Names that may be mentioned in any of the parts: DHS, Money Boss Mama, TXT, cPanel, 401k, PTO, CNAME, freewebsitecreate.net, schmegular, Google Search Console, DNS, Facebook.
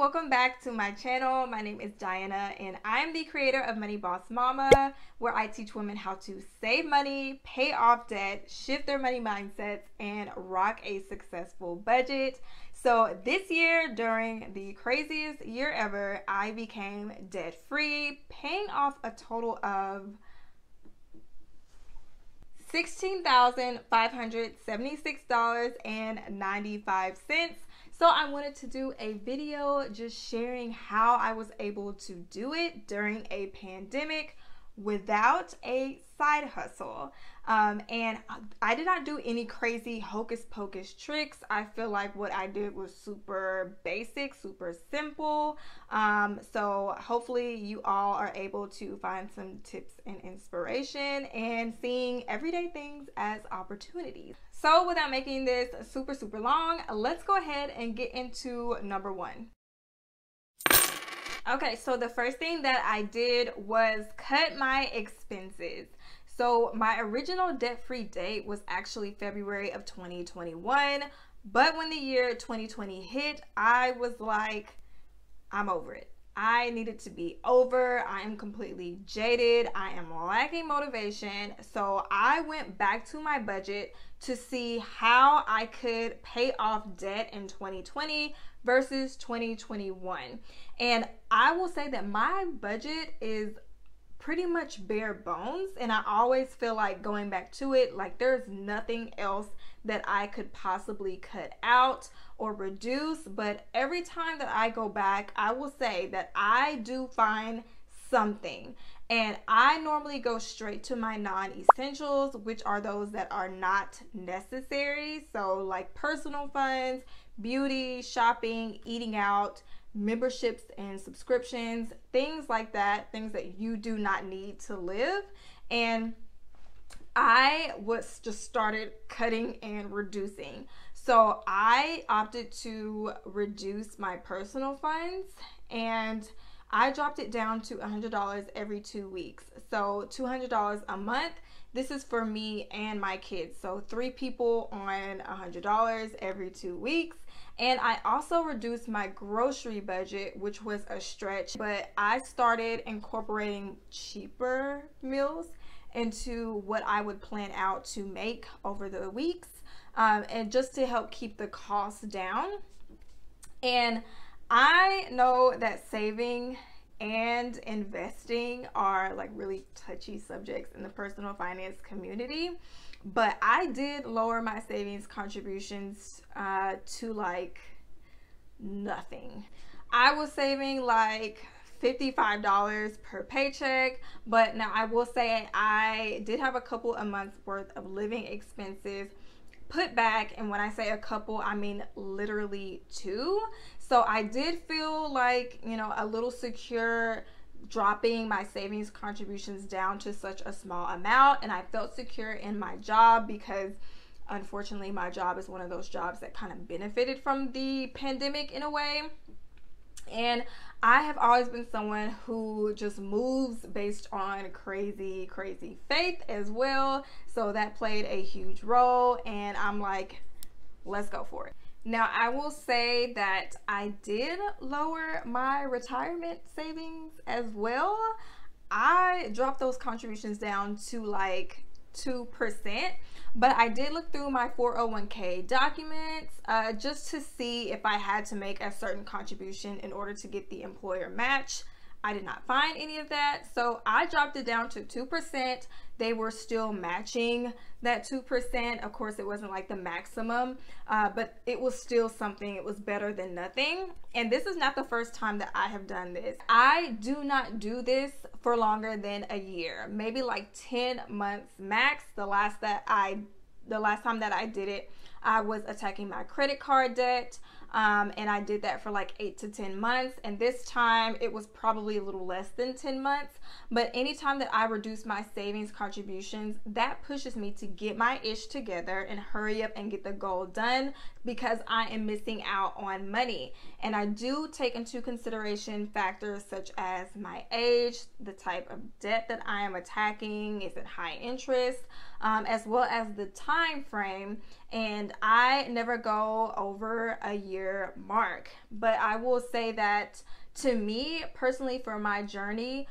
welcome back to my channel. My name is Diana and I'm the creator of Money Boss Mama, where I teach women how to save money, pay off debt, shift their money mindsets, and rock a successful budget. So this year, during the craziest year ever, I became debt free, paying off a total of $16,576.95. So I wanted to do a video just sharing how I was able to do it during a pandemic without a side hustle. And I did not do any crazy hocus pocus tricks. I feel like what I did was super basic, super simple. So hopefully you all are able to find some tips and inspiration and seeing everyday things as opportunities. So without making this super long, let's go ahead and get into number one. Okay, so the first thing that I did was cut my expenses. So my original debt-free date was actually February of 2021, but when the year 2020 hit, I was like, I'm over it. I needed to be over. I am completely jaded. I am lacking motivation. So I went back to my budget to see how I could pay off debt in 2020 versus 2021. And I will say that my budget is pretty much bare bones, and I always feel like going back to it, like there's nothing else that I could possibly cut out or reduce. But every time that I go back, I will say that I do find something, and I normally go straight to my non-essentials, which are those that are not necessary. So like personal funds, beauty, shopping, eating out, memberships and subscriptions, things like that, things that you do not need to live. And I was just started cutting and reducing. So I opted to reduce my personal funds, and I dropped it down to $100 every 2 weeks. So $200 a month. This is for me and my kids. So 3 people on $100 every 2 weeks. And I also reduced my grocery budget, which was a stretch, but I started incorporating cheaper meals into what I would plan out to make over the weeks, and just to help keep the costs down. And I know that saving and investing are like really touchy subjects in the personal finance community, but I did lower my savings contributions to like nothing. I was saving like $55 per paycheck, but now I will say I did have a couple of months worth of living expenses put back, and when I say a couple, I mean literally 2. So I did feel like, you know, a little secure dropping my savings contributions down to such a small amount, and I felt secure in my job because unfortunately my job is one of those jobs that kind of benefited from the pandemic in a way. And I have always been someone who just moves based on crazy faith as well. So that played a huge role, and I'm like, let's go for it. Now, I will say that I did lower my retirement savings as well. I dropped those contributions down to like 2%, but I did look through my 401k documents just to see if I had to make a certain contribution in order to get the employer match. I did not find any of that, so I dropped it down to 2%. They were still matching that 2%. Of course, it wasn't like the maximum, but it was still something. It was better than nothing. And this is not the first time that I have done this. I do not do this for longer than a year, maybe like 10 months max. The last time that I did it, I was attacking my credit card debt, and I did that for like 8 to 10 months, and this time it was probably a little less than 10 months. But anytime that I reduce my savings contributions, that pushes me to get my ish together and hurry up and get the goal done, because I am missing out on money. And I do take into consideration factors such as my age, the type of debt that I am attacking, is it high interest, as well as the time frame. And I never go over a year mark, but I will say that to me personally, for my journey,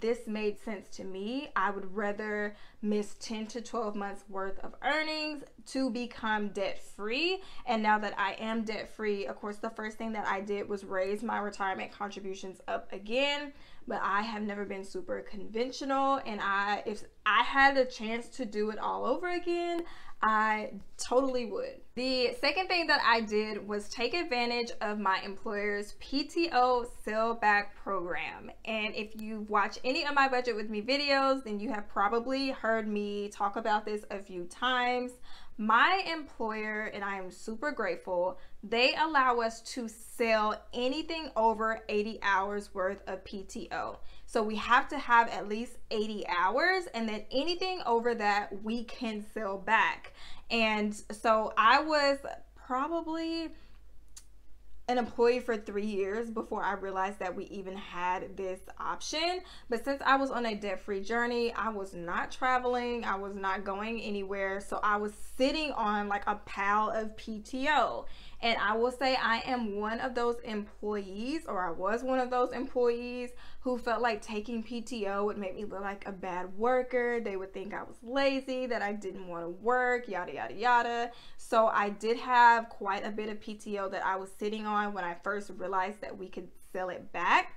this made sense to me. I would rather miss 10 to 12 months worth of earnings to become debt free. And now that I am debt free, of course, the first thing that I did was raise my retirement contributions up again. But I have never been super conventional, and if I had a chance to do it all over again, I totally would. The second thing that I did was take advantage of my employer's PTO sell back program. And if you watch any of my Budget With Me videos, then you have probably heard me talk about this a few times. My employer, and I am super grateful, they allow us to sell anything over 80 hours worth of PTO. So we have to have at least 80 hours, and then anything over that we can sell back. And so I was probably an employee for 3 years before I realized that we even had this option. But since I was on a debt-free journey, I was not traveling, I was not going anywhere. So I was sitting on like a pile of PTO. And I will say I am one of those employees, or I was one of those employees, who felt like taking PTO would make me look like a bad worker. They would think I was lazy, that I didn't want to work, yada, yada, yada. So I did have quite a bit of PTO that I was sitting on when I first realized that we could sell it back.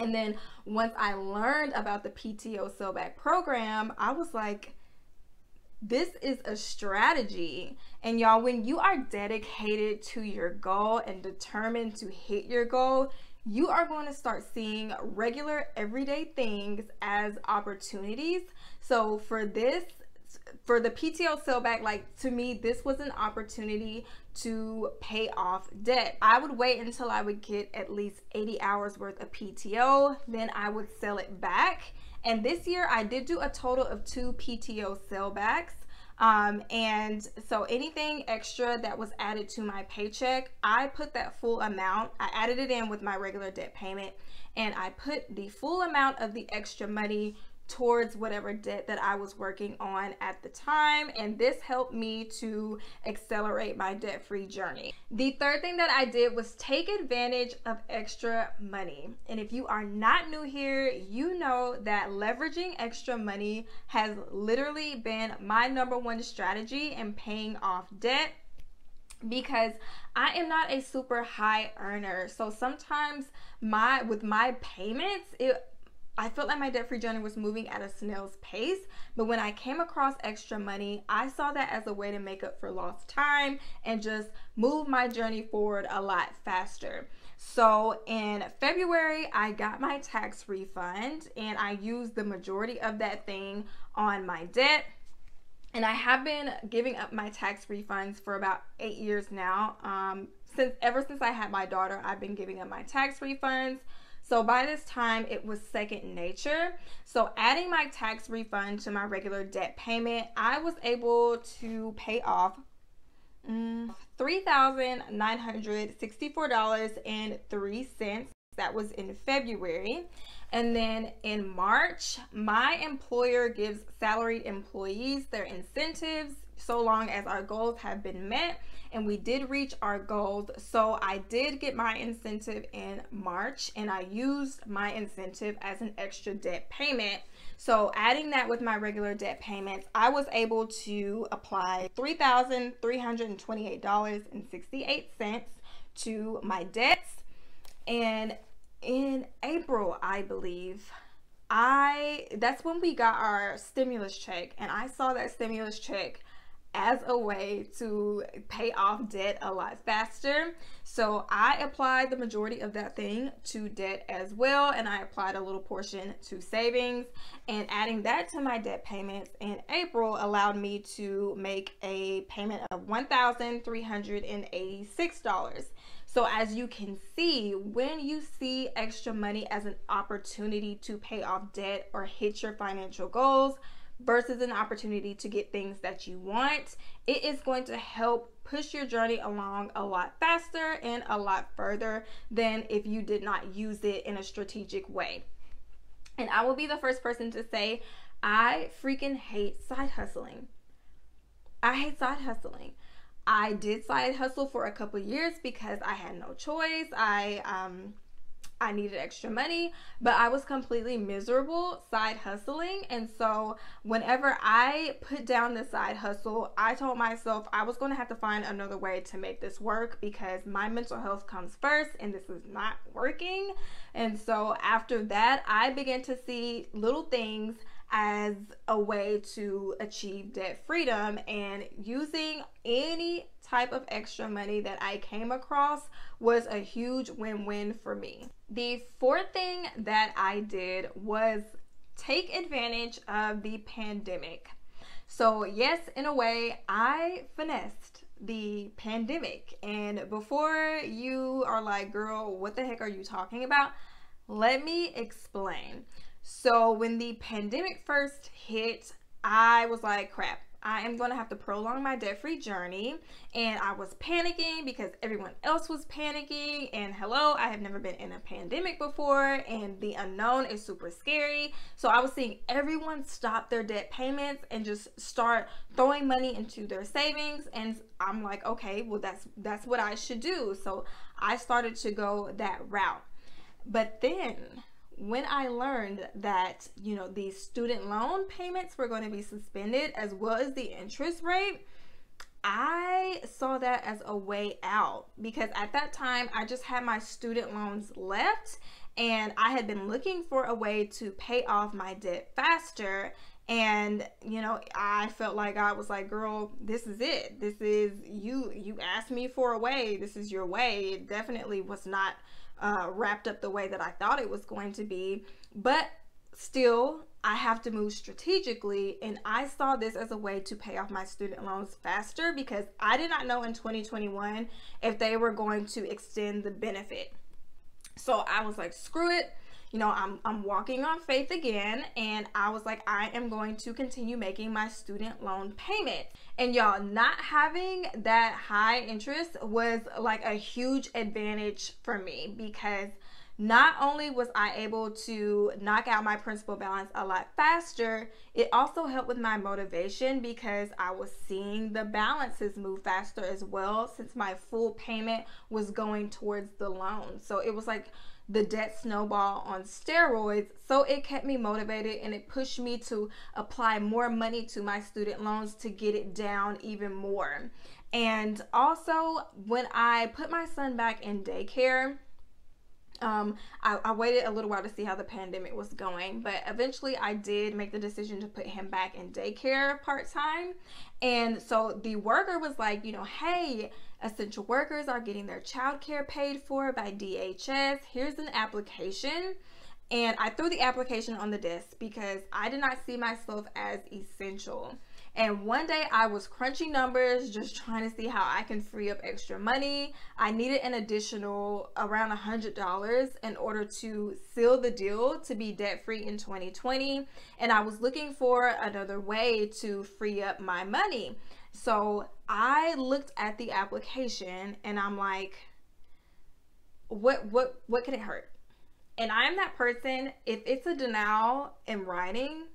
And then once I learned about the PTO sell back program, I was like, this is a strategy. And y'all, when you are dedicated to your goal and determined to hit your goal, you are going to start seeing regular everyday things as opportunities. So for the PTO sell back, like to me, this was an opportunity to pay off debt. I would wait until I would get at least 80 hours worth of PTO, then I would sell it back. And this year I did do a total of 2 PTO sellbacks. And so anything extra that was added to my paycheck, I put that full amount, I added it in with my regular debt payment, and I put the full amount of the extra money towards whatever debt that I was working on at the time. And this helped me to accelerate my debt-free journey. The third thing that I did was take advantage of extra money. And if you are not new here, you know that leveraging extra money has literally been my #1 strategy in paying off debt, because I am not a super high earner. So sometimes with my payments, I felt like my debt-free journey was moving at a snail's pace. But when I came across extra money, I saw that as a way to make up for lost time and just move my journey forward a lot faster. So in February, I got my tax refund, and I used the majority of that thing on my debt. And I have been giving up my tax refunds for about 8 years now. Ever since I had my daughter, I've been giving up my tax refunds. So by this time, it was second nature. So adding my tax refund to my regular debt payment, I was able to pay off $3,964.03. That was in February. And then in March, my employer gives salaried employees their incentives so long as our goals have been met. And we did reach our goals. So I did get my incentive in March, and I used my incentive as an extra debt payment. So adding that with my regular debt payments, I was able to apply $3,328.68 to my debts. And in April, I believe, that's when we got our stimulus check, and I saw that stimulus check as a way to pay off debt a lot faster. So I applied the majority of that thing to debt as well, and I applied a little portion to savings, and adding that to my debt payments in April allowed me to make a payment of $1,386. So as you can see, when you see extra money as an opportunity to pay off debt or hit your financial goals versus an opportunity to get things that you want, it is going to help push your journey along a lot faster and a lot further than if you did not use it in a strategic way. And I will be the first person to say, I freaking hate side hustling. I hate side hustling. I did side hustle for a couple years because I had no choice. I needed extra money, but I was completely miserable side hustling. And so whenever I put down the side hustle, I told myself I was going to have to find another way to make this work because my mental health comes first and this is not working. And so after that, I began to see little things as a way to achieve debt freedom, and using any type of extra money that I came across was a huge win-win for me. The fourth thing that I did was take advantage of the pandemic. So yes, in a way, I finessed the pandemic. And before you are like, girl, what the heck are you talking about? Let me explain. So when the pandemic first hit, I was like, crap, I am going to have to prolong my debt-free journey. And I was panicking because everyone else was panicking. And hello, I have never been in a pandemic before. And the unknown is super scary. So I was seeing everyone stop their debt payments and just start throwing money into their savings. And I'm like, okay, well, that's what I should do. So I started to go that route. But then when I learned that, you know, the student loan payments were going to be suspended as well as the interest rate, I saw that as a way out because at that time I just had my student loans left and I had been looking for a way to pay off my debt faster. And, you know, I felt like God was like, girl, this is it. This is you asked me for a way. This is your way. It definitely was not wrapped up the way that I thought it was going to be, but still I have to move strategically. And I saw this as a way to pay off my student loans faster because I did not know in 2021 if they were going to extend the benefit. So I was like, screw it. You know, I'm walking on faith again, and I was like, I am going to continue making my student loan payment. And y'all, not having that high interest was like a huge advantage for me because not only was I able to knock out my principal balance a lot faster, it also helped with my motivation because I was seeing the balances move faster as well since my full payment was going towards the loan. So it was like the debt snowball on steroids. So it kept me motivated and it pushed me to apply more money to my student loans to get it down even more. And also when I put my son back in daycare, I waited a little while to see how the pandemic was going, but eventually I did make the decision to put him back in daycare part-time. And so the worker was like, you know, hey, essential workers are getting their child care paid for by DHS. Here's an application. And I threw the application on the desk because I did not see myself as essential. And one day I was crunching numbers, just trying to see how I can free up extra money. I needed an additional around $100 in order to seal the deal to be debt free in 2020. And I was looking for another way to free up my money. So I looked at the application and I'm like, what can it hurt? And I'm that person, if it's a denial in writing,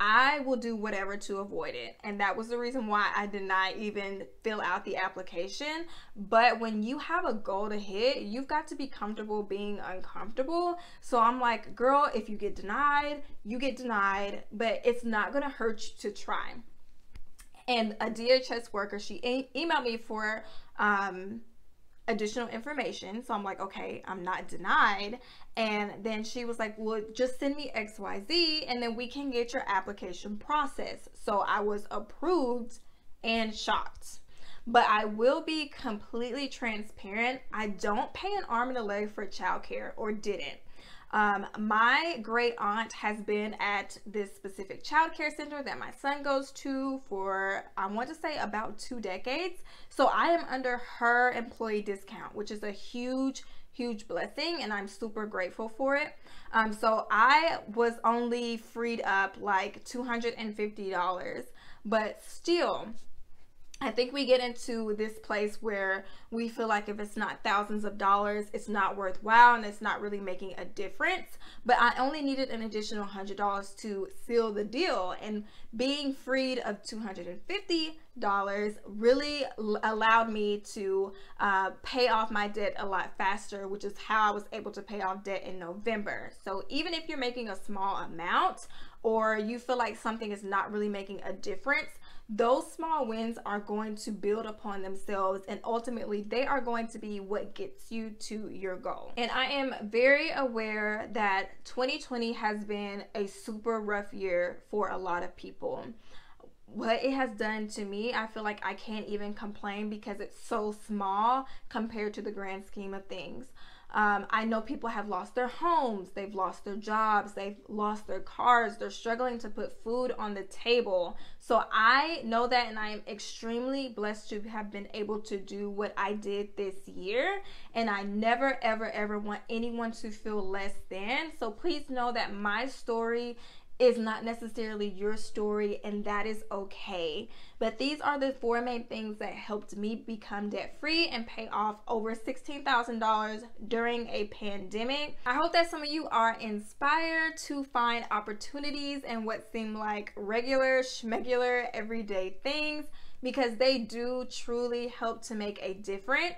I will do whatever to avoid it. And that was the reason why I did not even fill out the application. But when you have a goal to hit, you've got to be comfortable being uncomfortable. So I'm like, girl, if you get denied, you get denied, but it's not gonna hurt you to try. And a DHS worker, she emailed me for additional information. So I'm like, okay, I'm not denied. And then she was like, well, just send me XYZ and then we can get your application processed. So I was approved and shocked. But I will be completely transparent. I don't pay an arm and a leg for childcare, or didn't. My great aunt has been at this specific child care center that my son goes to for, I want to say, about 2 decades. So I am under her employee discount, which is a huge blessing, and I'm super grateful for it. So I was only freed up like $250, but still, I think we get into this place where we feel like if it's not thousands of dollars, it's not worthwhile and it's not really making a difference. But I only needed an additional $100 to seal the deal, and being freed of $250 really allowed me to pay off my debt a lot faster, which is how I was able to pay off debt in November. So even if you're making a small amount or you feel like something is not really making a difference, those small wins are going to build upon themselves, and ultimately they are going to be what gets you to your goal. And I am very aware that 2020 has been a super rough year for a lot of people. What it has done to me, I feel like I can't even complain because it's so small compared to the grand scheme of things. I know people have lost their homes, they've lost their jobs, they've lost their cars, they're struggling to put food on the table. So I know that, and I am extremely blessed to have been able to do what I did this year. And I never, ever, ever want anyone to feel less than. So please know that my story is not necessarily your story, and that is okay. But these are the four main things that helped me become debt free and pay off over $16,000 during a pandemic. I hope that some of you are inspired to find opportunities in what seem like regular, schmegular, everyday things, because they do truly help to make a difference.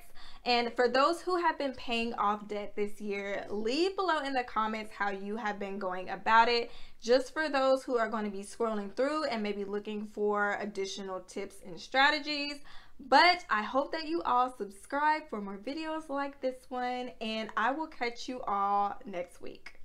And for those who have been paying off debt this year, leave below in the comments how you have been going about it, just for those who are going to be scrolling through and maybe looking for additional tips and strategies. But I hope that you all subscribe for more videos like this one, and I will catch you all next week.